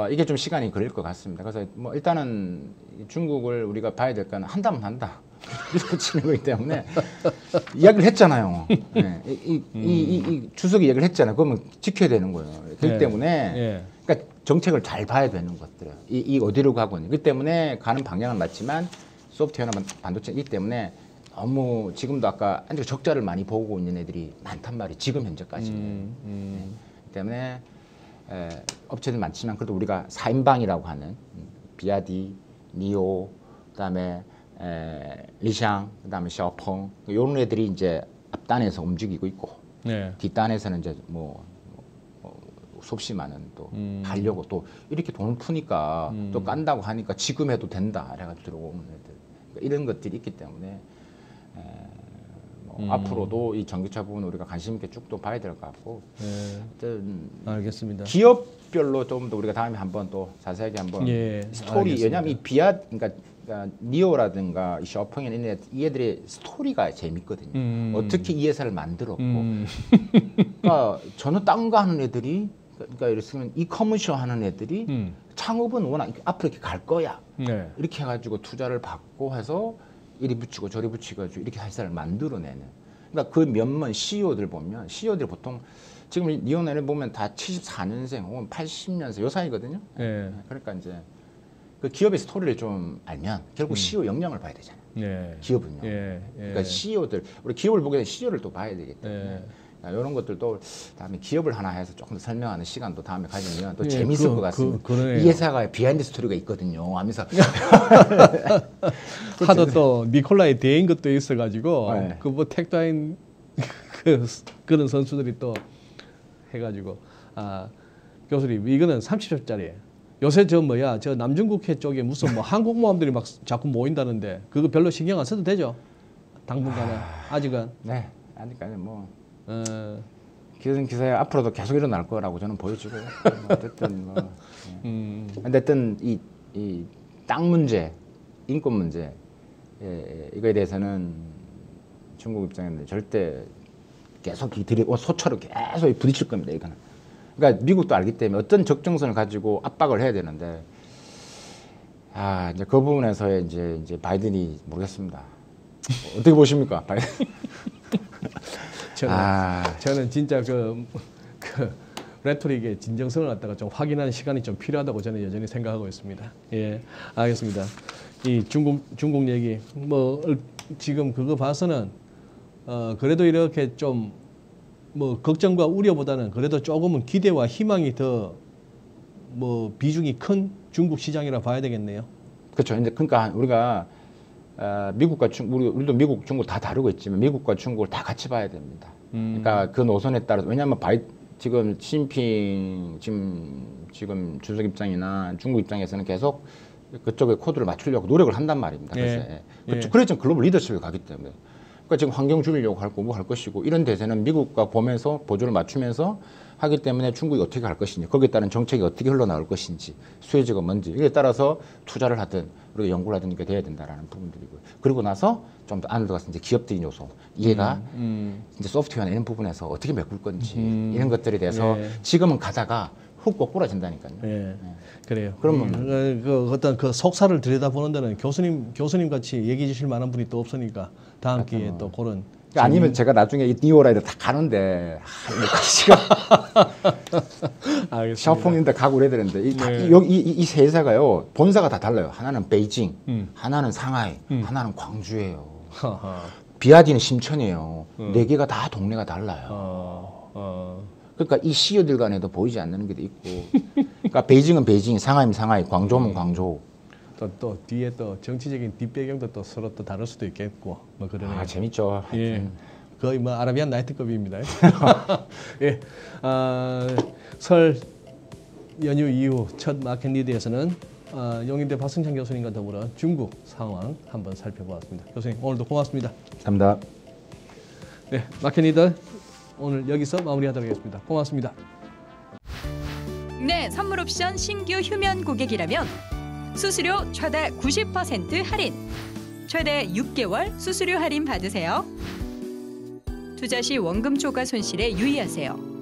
이게 좀 시간이 걸릴 것 같습니다. 그래서 뭐 일단은 중국을 우리가 봐야 될 건 한다면 한다. 이렇게 치는 거기 때문에 이야기를 했잖아요. 네. 이 주석이 얘기를 했잖아요. 그러면 지켜야 되는 거예요. 그렇기 네. 때문에 네. 그러니까 정책을 잘 봐야 되는 것들이에요. 이 어디로 가고 있는. 그렇기 때문에 가는 방향은 맞지만 소프트웨어나 반도체이기 때문에 너무 지금도 아까 적자를 많이 보고 있는 애들이 많단 말이에요. 지금 현재까지는. 네. 때문에 업체들 많지만 그래도 우리가 4인방이라고 하는 비아디, 니오, 그다음에 리샹, 그다음에 샤오펑 이런 애들이 이제 앞단에서 움직이고 있고 네. 뒷단에서는 이제 뭐 솜씨 많은 또 가려고 또 이렇게 돈을 푸니까 또 깐다고 하니까 지금 해도 된다 이래가지고 들어오는 애들 그러니까 이런 것들이 있기 때문에 앞으로도 이 전기차 부분 우리가 관심 있게 쭉 또 봐야 될 것 같고. 네. 알겠습니다. 기업별로 좀 더 우리가 다음에 한번 또 자세하게 한번 예, 스토리. 알겠습니다. 왜냐하면 이 그러니까 니오라든가 쇼펑 이 애들의 스토리가 재밌거든요. 어떻게 이 회사를 만들었고. 그러니까 저는 딴 거 하는 애들이 그러니까 예를 들면 이 커머셜 하는 애들이 창업은 워낙 앞으로 이렇게 갈 거야. 네. 이렇게 해가지고 투자를 받고 해서. 이리 붙이고 저리 붙이고 이렇게 회사를 만들어내는. 그러니까 그 몇몇 CEO들 보면 CEO들 보통 지금 니오네를 보면 다 74년생 혹은 80년생 요 사이거든요. 예. 그러니까 이제 그 기업의 스토리를 좀 알면 결국 CEO 역량을 봐야 되잖아요. 예. 기업은요. 예. 예. 그러니까 CEO들 우리 기업을 보게 되면 CEO를 또 봐야 되기 때문에. 예. 이런 것들도 다음에 기업을 하나 해서 조금 더 설명하는 시간도 다음에 가지면 또 예, 재미있을 것 같습니다. 이 회사가 비하인드 스토리가 있거든요. 하면서 하도 또 니콜라이 대인 것도 있어가지고 네. 그 뭐 택다인 그런 선수들이 또 해가지고 교수님 이거는 30초짜리예요. 요새 저 남중국해 쪽에 무슨 뭐 한국 모함들이 막 자꾸 모인다는데 그거 별로 신경 안 써도 되죠. 당분간은 아직은. 네, 아직까지 뭐. 기존 기사에 앞으로도 계속 일어날 거라고 저는 보여주고 어쨌든 뭐 어쨌든 이 땅 문제, 인권 문제 이거에 대해서는 중국 입장에는 절대 계속 소처럼 계속 부딪힐 겁니다. 이거는 그러니까 미국도 알기 때문에 어떤 적정선을 가지고 압박을 해야 되는데 이제 그 부분에서의 이제 바이든이 모르겠습니다. 어떻게 보십니까, 바이든? 저는 진짜 그 레토릭의 진정성을 갖다가 좀 확인하는 시간이 좀 필요하다고 저는 여전히 생각하고 있습니다. 예, 알겠습니다. 이 중국 얘기 뭐 지금 그거 봐서는 그래도 이렇게 좀 뭐 걱정과 우려보다는 그래도 조금은 기대와 희망이 더 뭐 비중이 큰 중국 시장이라 봐야 되겠네요. 그렇죠. 이제 그러니까 우리가 미국과 중국, 우리도 미국, 중국 다 다루고 있지만 미국과 중국을 다 같이 봐야 됩니다. 그러니까 그 노선에 따라서 왜냐하면 지금 시진핑 지금 주석 입장이나 중국 입장에서는 계속 그쪽의 코드를 맞추려고 노력을 한단 말입니다. 예. 그래서 예. 그래서 글로벌 리더십을 가기 때문에. 그러니까 지금 환경 줄이려고 할 거고 뭐 할 것이고 이런 대세는 미국과 보면서 보조를 맞추면서 하기 때문에 중국이 어떻게 할 것인지 거기에 따른 정책이 어떻게 흘러나올 것인지 수혜지가 뭔지 이에 따라서 투자를 하든 그리고 연구를 하든 이렇게 돼야 된다라는 부분들이고요. 그리고 나서 좀 더 안으로 가서 이제 기업들인 요소 이해가 이제 소프트웨어나 이런 부분에서 어떻게 메꿀 건지 이런 것들에 대해서 예. 지금은 가다가 훅 꼬꾸라진다니까요. 예. 예. 그래요. 그러면 그 어떤 그 속사를 들여다보는 데는 교수님 같이 얘기해 주실 만한 분이 또 없으니까 다음 아, 기회에 또 그런. 아니면 제가 나중에 이 니오라이드 다 가는데 시간 샤오펑인데 가고 그래야 되는데 이 세 회사가요 본사가 다 달라요. 하나는 베이징, 하나는 상하이, 하나는 광주예요. 비아디는 심천이에요. 네 개가 다 동네가 달라요. 그러니까 이 CEO들 간에도 보이지 않는 게 있고, 그러니까 베이징은 베이징, 상하이면 상하이, 광주면 광주. 또 뒤에 또 정치적인 뒷배경도 또 서로 또 다를 수도 있겠고 뭐 그러네요. 아 재밌죠. 예, 거의 뭐 아라비안 나이트급입니다. 예, 설 연휴 이후 첫 마켓 리드에서는 용인대 박승찬 교수님과 더불어 중국 상황 한번 살펴보았습니다. 교수님 오늘도 고맙습니다. 감사합니다. 네, 마켓 리더 오늘 여기서 마무리하도록 하겠습니다. 고맙습니다. 네, 선물 옵션 신규 휴면 고객이라면 수수료 최대 90% 할인, 최대 6개월 수수료 할인 받으세요. 투자 시 원금 초과 손실에 유의하세요.